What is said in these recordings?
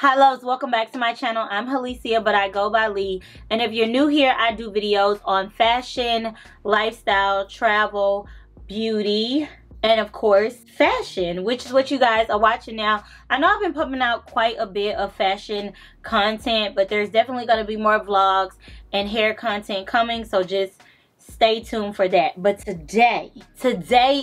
Hi loves, welcome back to my channel. I'm Halicia, but I go by Lee. And if you're new here, I do videos on fashion, lifestyle, travel, beauty, and of course fashion, which is what you guys are watching now. I know I've been pumping out quite a bit of fashion content, but there's definitely going to be more vlogs and hair content coming, so just stay tuned for that. But today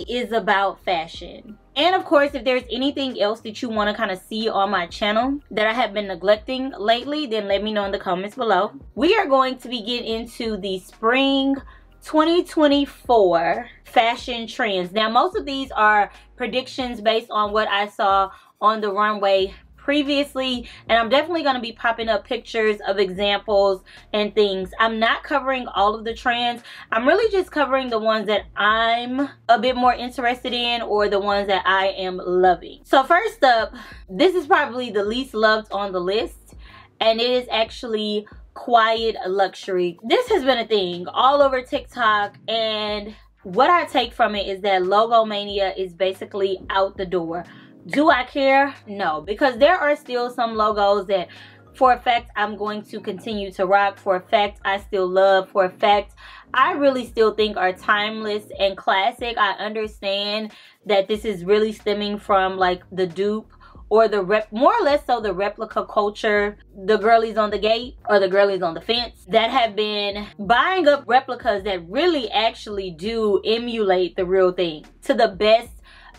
is about fashion. And of course, if there's anything else that you want to kind of see on my channel that I have been neglecting lately, then let me know in the comments below. We are going to be getting into the spring 2024 fashion trends. Now, most of these are predictions based on what I saw on the runway previously, and I'm definitely going to be popping up pictures of examples and things. I'm not covering all of the trends. I'm really just covering the ones that I'm a bit more interested in, or the ones that I am loving. So first up, this is probably the least loved on the list, and it is actually quiet luxury. This has been a thing all over TikTok, and what I take from it is that logomania is basically out the door. Do I care? No, because there are still some logos that for a fact I'm going to continue to rock, for a fact I still love, for a fact I really still think are timeless and classic. I understand that this is really stemming from like the dupe or the more or less so the replica culture, the girlies on the gate or the girlies on the fence that have been buying up replicas that really actually do emulate the real thing to the best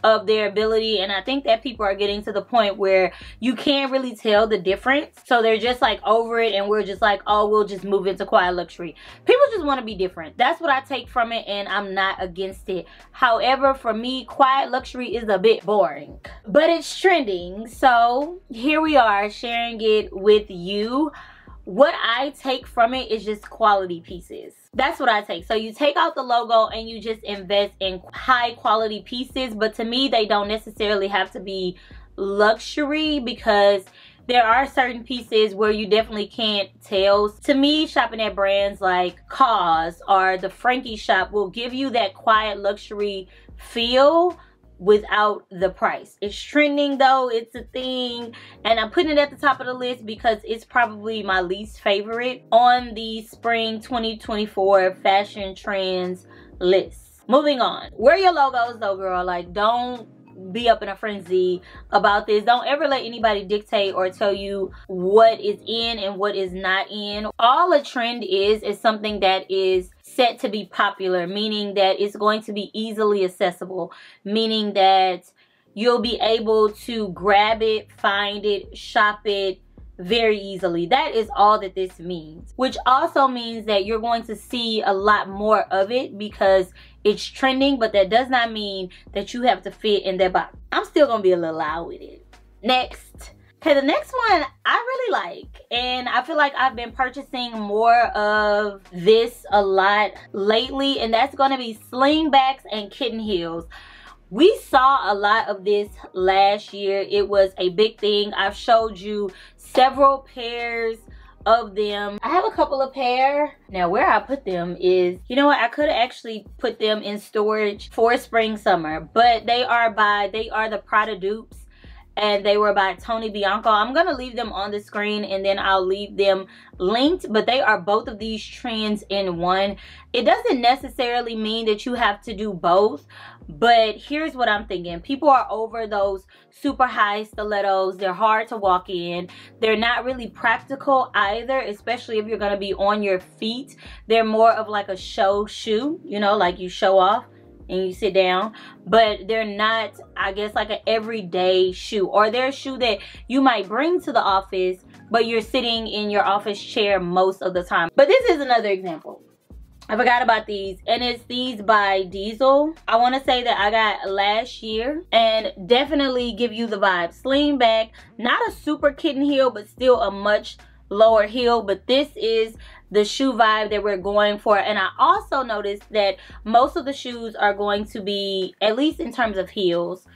of their ability. And I think that people are getting to the point where you can't really tell the difference, so they're just like over it, and we're just like, oh, we'll just move into quiet luxury. People just want to be different. That's what I take from it, and I'm not against it. However, for me, quiet luxury is a bit boring, but it's trending, so here we are sharing it with you. What I take from it is just quality pieces. That's what I take. So you take out the logo and you just invest in high quality pieces. But to me, they don't necessarily have to be luxury, because there are certain pieces where you definitely can't tell. To me, shopping at brands like COS or the Frankie Shop will give you that quiet luxury feel without the price. It's trending though, it's a thing, and I'm putting it at the top of the list because it's probably my least favorite on the spring 2024 fashion trends list. Moving on, wear your logos though, girl. Like, don't be up in a frenzy about this. Don't ever let anybody dictate or tell you what is in and what is not in. All a trend is something that is set to be popular, meaning that it's going to be easily accessible, meaning that you'll be able to grab it, find it, shop it very easily. That is all that this means, which also means that you're going to see a lot more of it because it's trending, but that does not mean that you have to fit in that box. I'm still gonna be a little loud with it. Next. Okay, the next one I really like, and I feel like I've been purchasing more of this a lot lately, and that's gonna be slingbacks and kitten heels. We saw a lot of this last year. It was a big thing. I've showed you several pairs of them. I have a couple of pair. Now where I put them is, you know what, I could have actually put them in storage for spring summer, but they are the Prada dupes, and they were by Tony Bianco. I'm gonna leave them on the screen and then I'll leave them linked, but they are both of these trends in one. It doesn't necessarily mean that you have to do both, but here's what I'm thinking. People are over those super high stilettos. They're hard to walk in. They're not really practical either, especially if you're gonna be on your feet. They're more of like a show shoe, you know, like you show off and you sit down, but they're not, I guess, like an everyday shoe, or they're a shoe that you might bring to the office, but you're sitting in your office chair most of the time. But this is another example. I forgot about these, and it's these by Diesel. I want to say that I got last year, and definitely give you the vibe. Sling back, not a super kitten heel, but still a much lower heel, but this is the shoe vibe that we're going for. And I also noticed that most of the shoes are going to be, at least in terms of heels,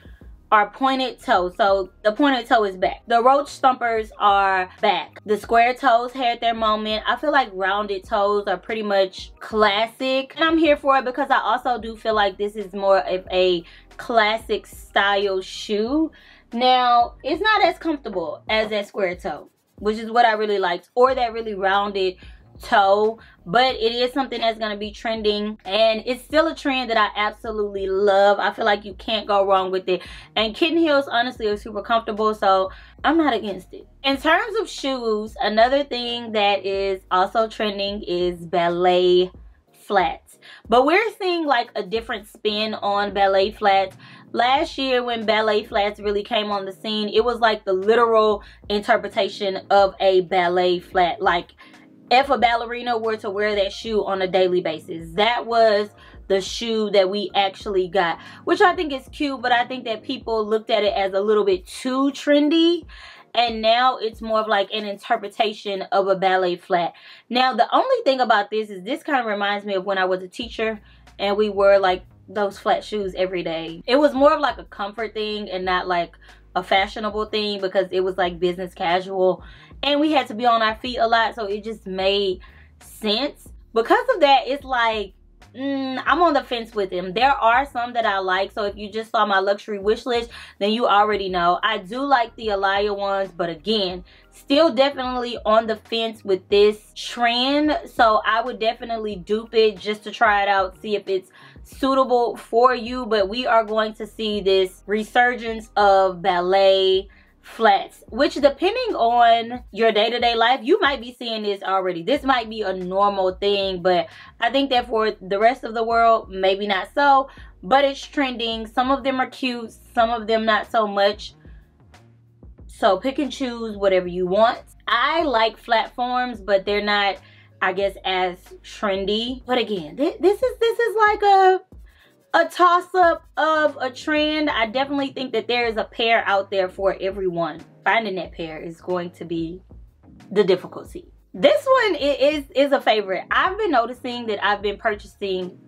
are pointed toe. So the pointed toe is back. The roach stumpers are back. The square toes had their moment. I feel like rounded toes are pretty much classic, and I'm here for it because I also do feel like this is more of a classic style shoe Now, it's not as comfortable as that square toe, which is what I really liked, or that really rounded toe, but it is something that's going to be trending, and it's still a trend that I absolutely love. I feel like you can't go wrong with it, and kitten heels honestly are super comfortable, so I'm not against it. In terms of shoes, another thing that is also trending is ballet flats, but we're seeing like a different spin on ballet flats. Last year when ballet flats really came on the scene, it was like the literal interpretation of a ballet flat. Like if a ballerina were to wear that shoe on a daily basis, that was the shoe that we actually got, which I think is cute, but I think that people looked at it as a little bit too trendy, and now it's more of like an interpretation of a ballet flat. Now, the only thing about this is this kind of reminds me of when I was a teacher and we wore like those flat shoes every day. It was more of like a comfort thing and not like a fashionable thing, because it was like business casual and we had to be on our feet a lot, so it just made sense. Because of that, it's like I'm on the fence with them. There are some that I like, so if you just saw my luxury wish list, then you already know I do like the Aliyah ones, but again, still definitely on the fence with this trend. So I would definitely dupe it just to try it out, see if it's suitable for you, but we are going to see this resurgence of ballet flats, which depending on your day-to-day life, you might be seeing this already. This might be a normal thing, but I think that for the rest of the world, maybe not so, but it's trending. Some of them are cute, some of them not so much, so pick and choose whatever you want. I like flat forms, but they're not, I guess, as trendy. But again, this is like a toss-up of a trend. I definitely think that there is a pair out there for everyone. Finding that pair is going to be the difficulty. This one is a favorite. I've been noticing that I've been purchasing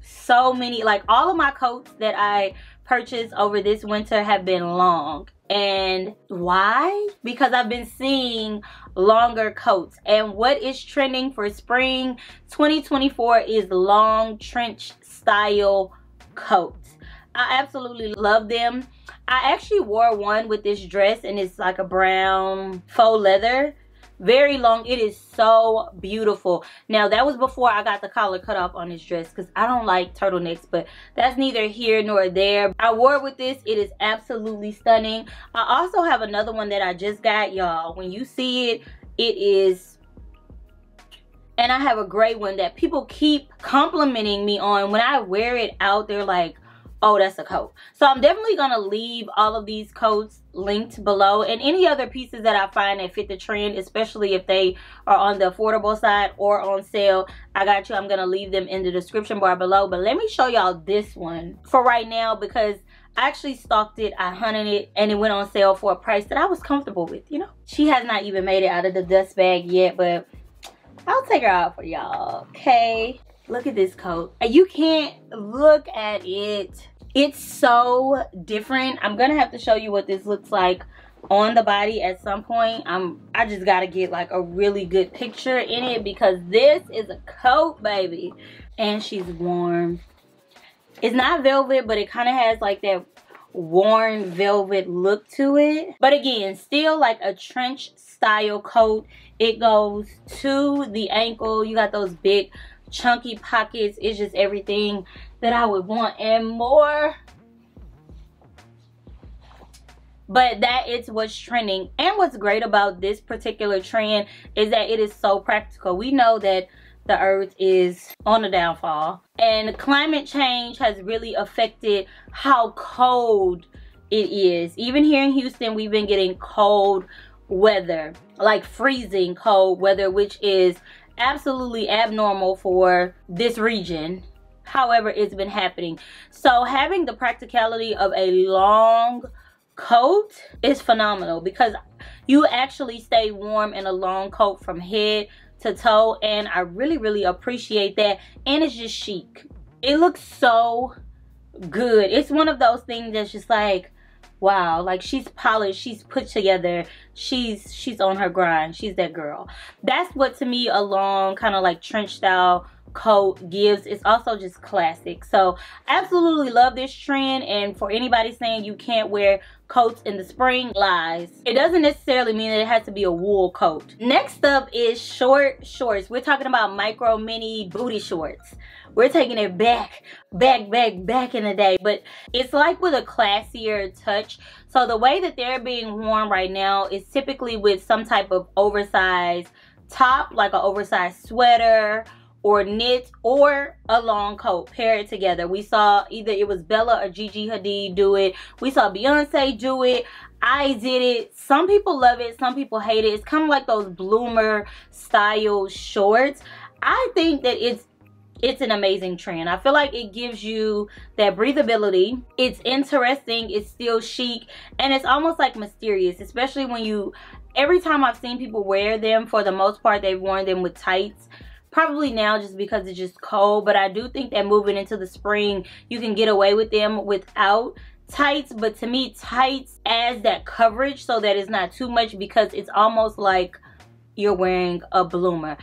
so many, like all of my coats that I purchased over this winter have been long. And why? Because I've been seeing longer coats, and what is trending for spring 2024 is long trench style coats. I absolutely love them. I actually wore one with this dress, and it's like a brown faux leather, very long. It is so beautiful. Now, that was before I got the collar cut off on this dress, because I don't like turtlenecks, but that's neither here nor there. I wore it with this. It is absolutely stunning. I also have another one that I just got, y'all. When you see it, it is, and I have a gray one that people keep complimenting me on. When I wear it out, they're like, oh, that's a coat. So I'm definitely gonna leave all of these coats linked below, and any other pieces that I find that fit the trend, especially if they are on the affordable side or on sale. I got you. I'm gonna leave them in the description bar below. But let me show y'all this one for right now, because I actually stalked it, I hunted it, and it went on sale for a price that I was comfortable with, you know. She has not even made it out of the dust bag yet, but I'll take her out for y'all, okay? Look at this coat. You can't look at it. It's so different. I'm gonna have to show you what this looks like on the body at some point. I just gotta get like a really good picture in it, because this is a coat, baby. And she's warm. It's not velvet, but it kind of has like that worn velvet look to it. But again, still like a trench style coat. It goes to the ankle. You got those big chunky pockets. It's just everything that I would want and more. But that is what's trending. And what's great about this particular trend is that it is so practical. We know that the earth is on a downfall, and climate change has really affected how cold it is. Even here in Houston, we've been getting cold weather, like freezing cold weather, which is absolutely abnormal for this region. However, it's been happening. So having the practicality of a long coat is phenomenal, because you actually stay warm in a long coat from head to toe, and I really appreciate that. And it's just chic. It looks so good. It's one of those things that's just like, wow, like she's polished, she's put together, she's on her grind, she's that girl. That's what to me a long kind of like trench style coat gives. It's also just classic. So absolutely love this trend, and for anybody saying you can't wear coats in the spring, lies. It doesn't necessarily mean that it has to be a wool coat. Next up is short shorts. We're talking about micro mini booty shorts. We're taking it back in the day, but it's like with a classier touch. So the way that they're being worn right now is typically with some type of oversized top, like an oversized sweater or knit, or a long coat paired together. We saw either it was Bella or Gigi Hadid do it. We saw Beyonce do it. I did it. Some people love it, some people hate it. It's kind of like those bloomer style shorts. I think that it's an amazing trend. I feel like it gives you that breathability. It's interesting, it's still chic, and it's almost like mysterious, especially when you, every time I've seen people wear them, for the most part, they've worn them with tights. Probably now just because it's just cold, but I do think that moving into the spring, you can get away with them without tights. But to me, tights adds that coverage so that it's not too much, because it's almost like you're wearing a bloomer.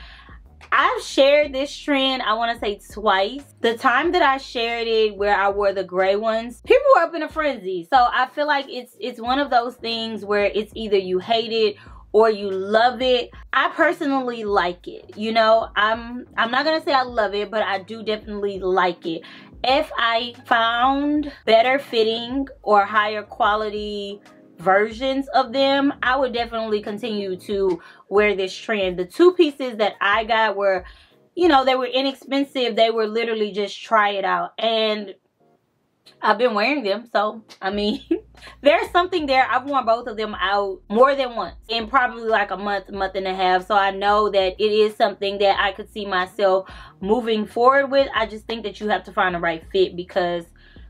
I've shared this trend, I want to say twice. The time that I shared it where I wore the gray ones, people were up in a frenzy. So I feel like it's one of those things where it's either you hate it or you love it. I personally like it. You know, I'm not gonna say I love it, but I do definitely like it. If I found better fitting or higher quality versions of them, I would definitely continue to wear this trend. The two pieces that I got were, you know, they were inexpensive. They were literally just try it out. And I've been wearing them, so I mean there's something there. I've worn both of them out more than once in probably like a month and a half, so I know that it is something that I could see myself moving forward with. I just think that you have to find the right fit, because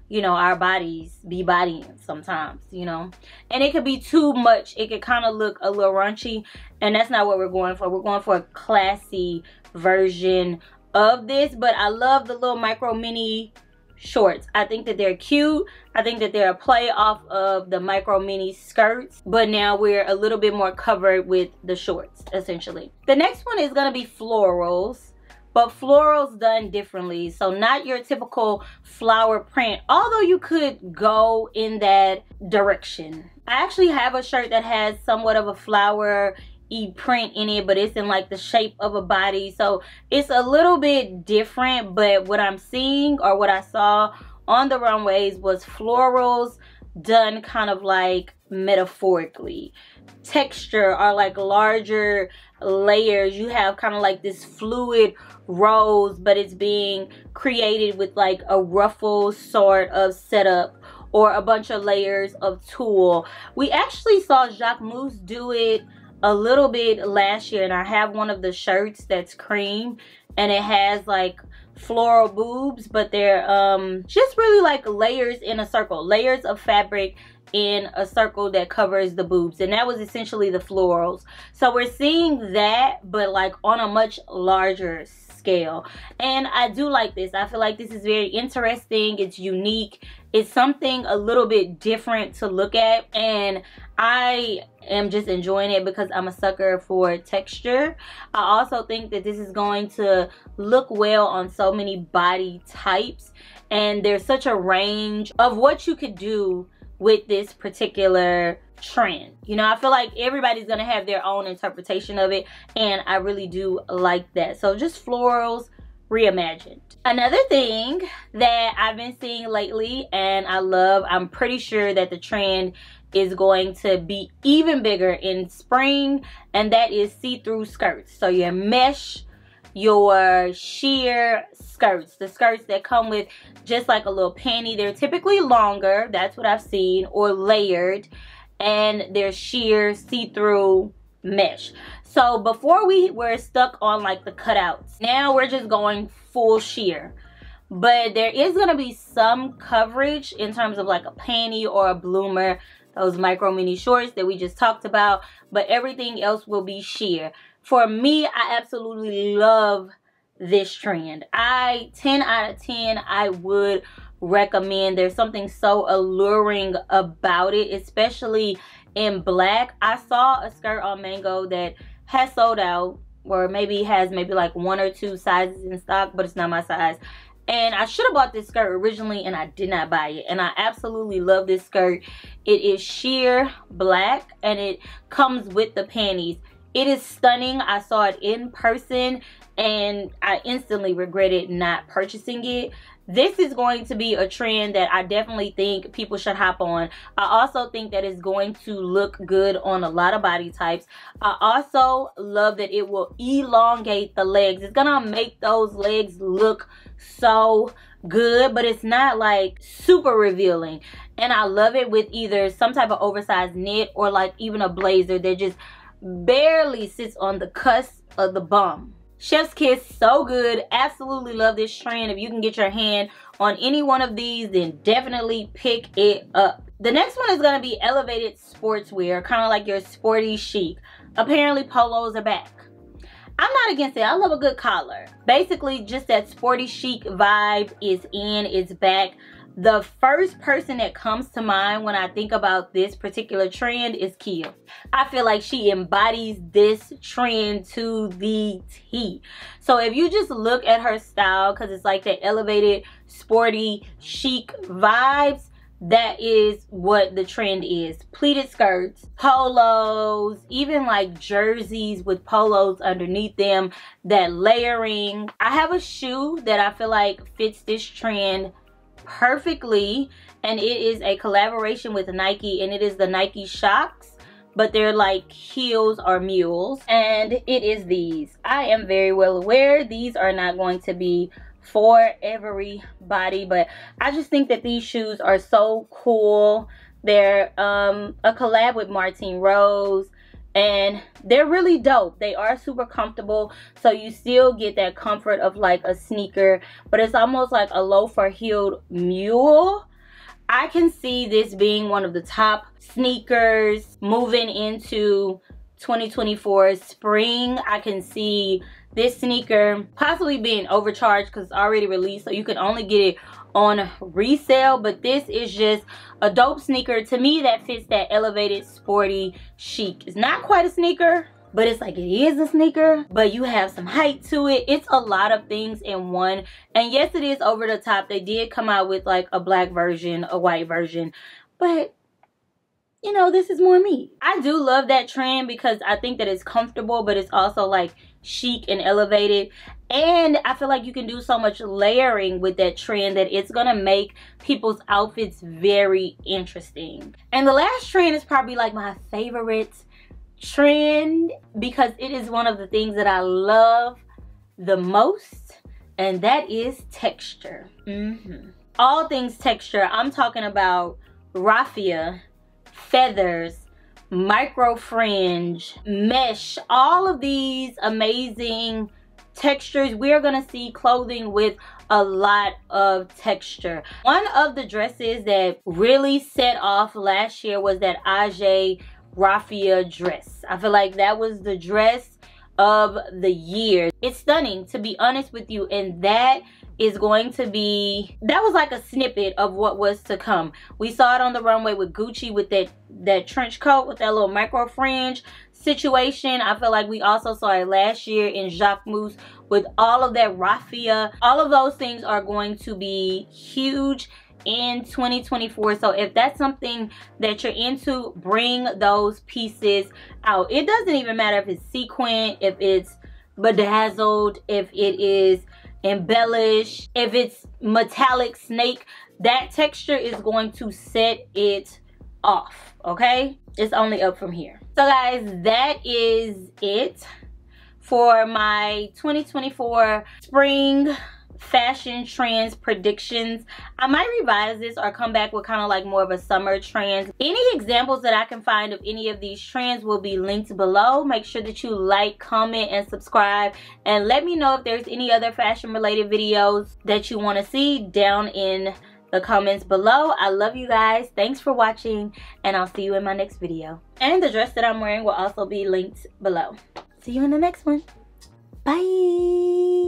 you know our bodies be bodying sometimes, you know, and it could be too much. It could kind of look a little raunchy, and that's not what we're going for. We're going for a classy version of this. But I love the little micro mini shorts. I think that they're cute. I think that they're a play off of the micro mini skirts, but now we're a little bit more covered with the shorts, essentially. The next one is gonna be florals, but florals done differently. So not your typical flower print, although you could go in that direction. I actually have a shirt that has somewhat of a flower print in it, but it's in like the shape of a body, so it's a little bit different. But what I'm seeing, or what I saw on the runways, was florals done kind of like metaphorically, texture or like larger layers. You have kind of like this fluid rose, but it's being created with like a ruffle sort of setup or a bunch of layers of tulle. We actually saw Jacquemus do it a little bit last year, and I have one of the shirts that's cream and it has like floral boobs, but they're just really like layers in a circle, layers of fabric in a circle that covers the boobs, and that was essentially the florals. So we're seeing that, but like on a much larger scale, and I do like this. I feel like this is very interesting. It's unique. It's something a little bit different to look at, and I am just enjoying it because I'm a sucker for texture. I also think that this is going to look well on so many body types, and there's such a range of what you could do with this particular trend. You know, I feel like everybody's gonna have their own interpretation of it, and I really do like that. So just florals reimagined. Another thing that I've been seeing lately, and I love, I'm pretty sure that the trend is going to be even bigger in spring, and that is see-through skirts. So your mesh, your sheer skirts, the skirts that come with just like a little panty. They're typically longer, that's what I've seen, or layered, and they're sheer see-through mesh. So before we were stuck on like the cutouts, now we're just going full sheer. But there is gonna be some coverage in terms of like a panty or a bloomer, those micro mini shorts that we just talked about, but everything else will be sheer. For me, I absolutely love this trend. 10 out of 10, I would recommend. There's something so alluring about it, especially in black. I saw a skirt on Mango that has sold out, or maybe has maybe like one or two sizes in stock, but it's not my size. And I should have bought this skirt originally, and I did not buy it. And I absolutely love this skirt. It is sheer black, and it comes with the panties. It is stunning. I saw it in person, and I instantly regretted not purchasing it. This is going to be a trend that I definitely think people should hop on. I also think that it's going to look good on a lot of body types. I also love that it will elongate the legs. It's gonna make those legs look so good, but it's not like super revealing. And I love it with either some type of oversized knit or like even a blazer that just barely sits on the cusp of the bum. Chef's kiss, so good. Absolutely love this trend. If you can get your hand on any one of these, then definitely pick it up. The next one is going to be elevated sportswear, kind of like your sporty chic. Apparently polos are back. I'm not against it. I love a good collar. Basically just that sporty chic vibe is in, it's back. The first person that comes to mind when I think about this particular trend is Kia. I feel like she embodies this trend to the T. So if you just look at her style, because it's like the elevated, sporty, chic vibes, that is what the trend is. Pleated skirts, polos, even like jerseys with polos underneath them, that layering. I have a shoe that I feel like fits this trend perfectly, and it is a collaboration with Nike, and it is the Nike Shox, but they're like heels or mules, and it is these. I am very well aware these are not going to be for everybody, but I just think that these shoes are so cool. They're a collab with Martine Rose, and they're really dope. They are super comfortable, so you still get that comfort of like a sneaker, but it's almost like a loafer heeled mule. I can see this being one of the top sneakers moving into 2024 spring. I can see this sneaker possibly being overcharged because it's already released, so you can only get it on resale, but this is just a dope sneaker to me that fits that elevated sporty chic. It's not quite a sneaker, but it's like it is a sneaker, but you have some height to it. It's a lot of things in one, and yes, it is over the top. They did come out with like a black version, a white version, but you know, this is more me. I do love that trend because I think that it's comfortable, but it's also like chic and elevated, and I feel like you can do so much layering with that trend that it's gonna make people's outfits very interesting. And the last trend is probably like my favorite trend because it is one of the things that I love the most, and that is texture. All things texture. I'm talking about raffia, feathers, micro fringe, mesh, all of these amazing textures. We are gonna see clothing with a lot of texture. One of the dresses that really set off last year was that Aje raffia dress. I feel like that was the dress of the year. It's stunning, to be honest with you, and that is going to be, that was like a snippet of what was to come. We saw it on the runway with Gucci with that trench coat with that little micro fringe situation. I feel like we also saw it last year in Jacquemus with all of that raffia. All of those things are going to be huge in 2024. So if that's something that you're into, bring those pieces out. It doesn't even matter if it's sequined, if it's bedazzled, if it is embellish, if it's metallic snake, that texture is going to set it off. Okay, it's only up from here. So guys, that is it for my 2024 spring fashion trends predictions. I might revise this or come back with kind of like more of a summer trends. Any examples that I can find of any of these trends will be linked below. Make sure that you like, comment, and subscribe, and let me know if there's any other fashion related videos that you want to see down in the comments below. I love you guys. Thanks for watching, and I'll see you in my next video. And the dress that I'm wearing will also be linked below. See you in the next one. Bye.